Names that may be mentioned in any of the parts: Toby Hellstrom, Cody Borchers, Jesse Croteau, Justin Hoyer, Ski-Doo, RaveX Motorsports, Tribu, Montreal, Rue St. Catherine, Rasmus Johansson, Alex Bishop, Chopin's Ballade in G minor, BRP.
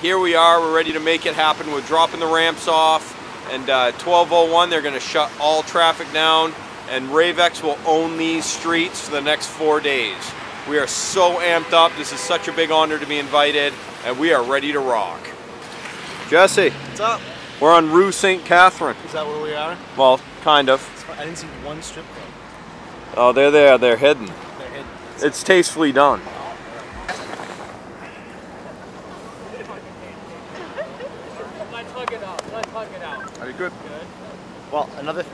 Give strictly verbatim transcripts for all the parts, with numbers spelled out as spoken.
Here we are, we're ready to make it happen. We're dropping the ramps off, and uh, twelve oh one, they're gonna shut all traffic down, and RaveX will own these streets for the next four days. We are so amped up. This is such a big honor to be invited, and we are ready to rock. Jesse. What's up? We're on Rue Saint Catherine. Is that where we are? Well, kind of. I didn't see one strip club. Oh, they're there. They're hidden. They're hidden. It's, it's tastefully done. Let's hug it out. Let's hug it out. Are you good? Good. Well, another...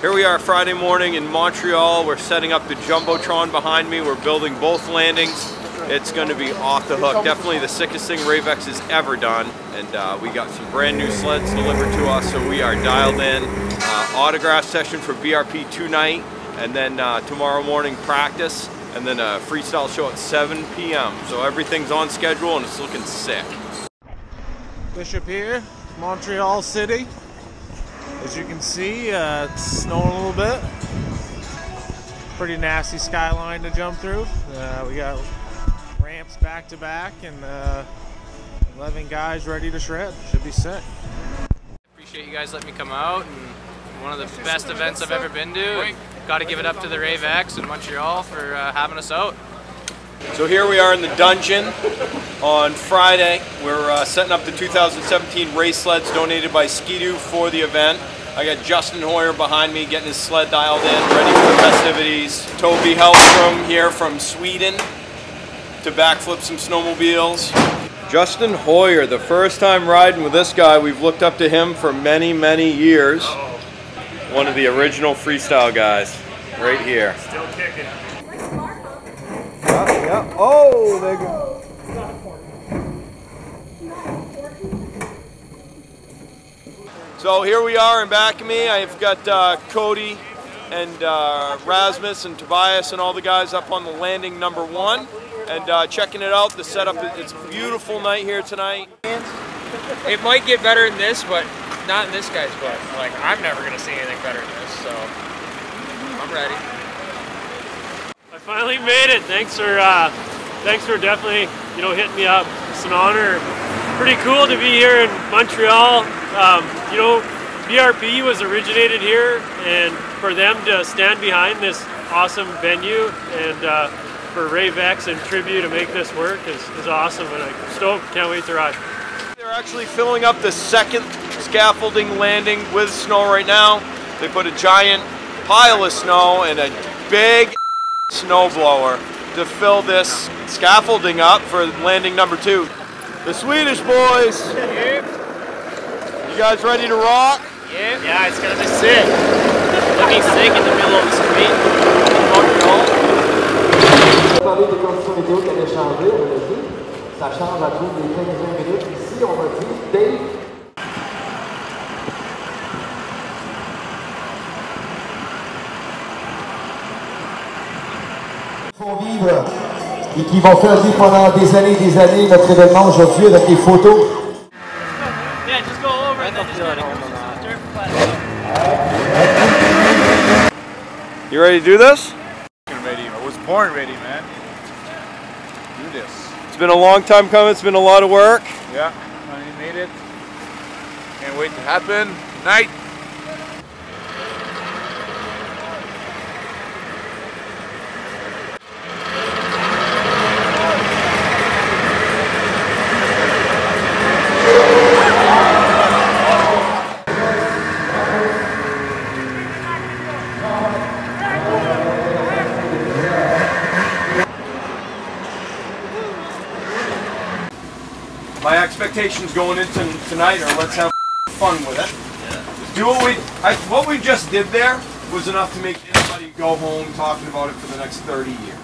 Here we are Friday morning in Montreal. We're setting up the Jumbotron behind me. We're building both landings. It's going to be off the hook. Definitely the sickest thing RaveX has ever done. And uh, we got some brand new sleds delivered to us, so we are dialed in. Uh, autograph session for B R P tonight, and then uh, tomorrow morning practice, and then a freestyle show at seven p m So everything's on schedule and it's looking sick. Bishop here, Montreal City. As you can see, uh, it's snowing a little bit. Pretty nasty skyline to jump through. Uh, we got ramps back to back, and uh, eleven guys ready to shred. Should be sick. Appreciate you guys letting me come out, and one of the best events I've ever been to. Got to give it up to the RaveX in Montreal for uh, having us out. So here we are in the dungeon on Friday. We're uh, setting up the two thousand seventeen race sleds donated by Ski-Doo for the event. I got Justin Hoyer behind me getting his sled dialed in, ready for the festivities. Toby Hellstrom here from Sweden to backflip some snowmobiles. Justin Hoyer, the first time riding with this guy. We've looked up to him for many, many years. One of the original freestyle guys, right here. Still kicking. Yeah, yeah. Oh, there you go. So here we are in back of me. I've got uh, Cody and uh, Rasmus and Tobias and all the guys up on the landing number one, and uh, checking it out, the setup. It's a beautiful night here tonight. It might get better than this, but not in this guy's butt. Like, I'm never going to see anything better than this, so I'm ready. I finally made it. Thanks for, uh, thanks for definitely, you know, hitting me up. It's an honor. Pretty cool to be here in Montreal. Um, you know, B R P was originated here, and for them to stand behind this awesome venue, and uh, for RaveX and Tribu to make this work is, is awesome, and I'm stoked. Can't wait to ride. They're actually filling up the second scaffolding landing with snow right now. They put a giant pile of snow and a big snowblower to fill this scaffolding up for landing number two. The Swedish boys. Yep. You guys ready to rock? Yeah. Yeah, it's gonna be sick. Looking sick in the middle of the street. Font vivre et qui vont faire vivre pendant des années et des années notre événement aujourd'hui avec des photos. You ready to do this? I'm ready. I was born ready, man. Do this. It's been a long time coming. It's been a lot of work. Yeah, I made it. Can't wait to happen. Night. My expectations going into tonight are let's have fun with it. Yeah. Do what we I, what we just did there was enough to make anybody go home talking about it for the next thirty years.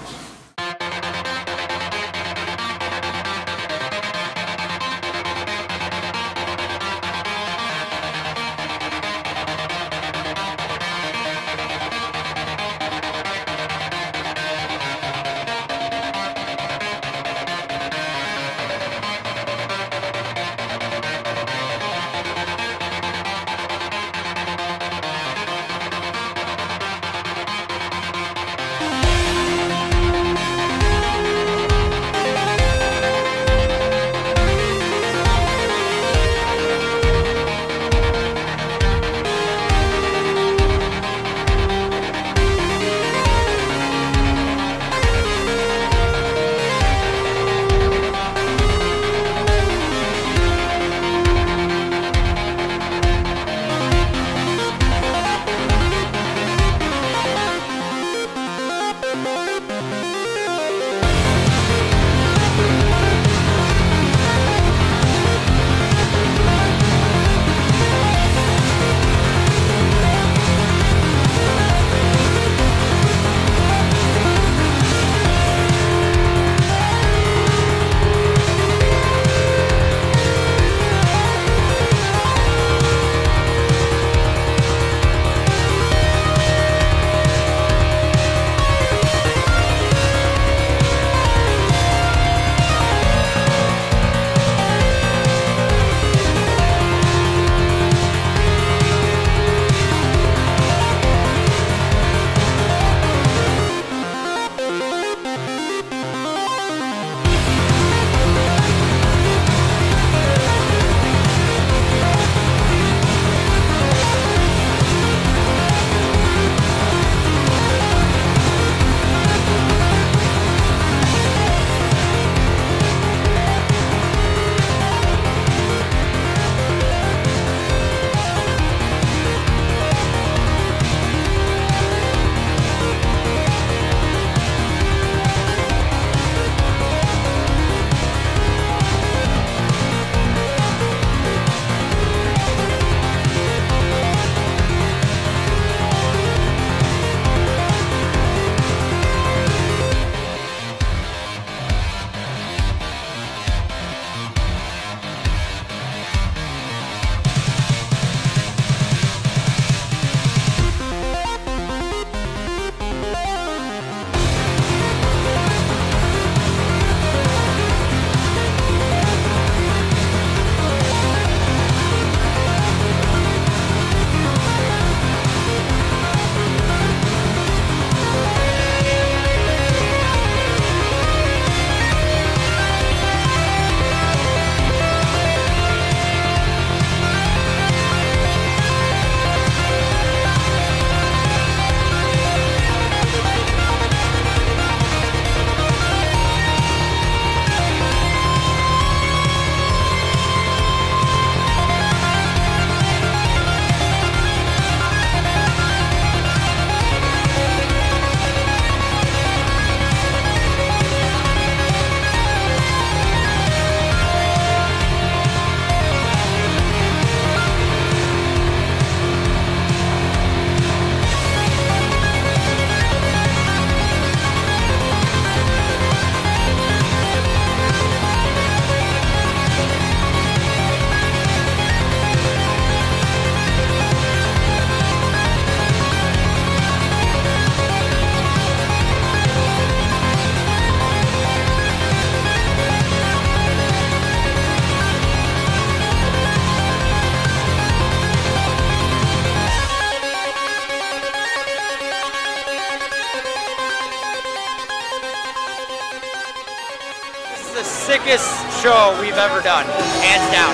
the sickest show we've ever done, hands down,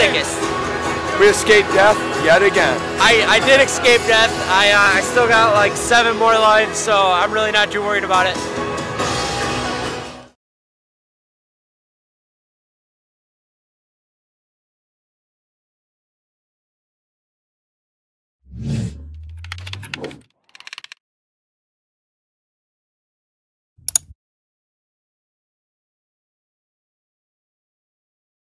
sickest. We escaped death yet again. I, I did escape death. I, uh, I still got like seven more lives, so I'm really not too worried about it.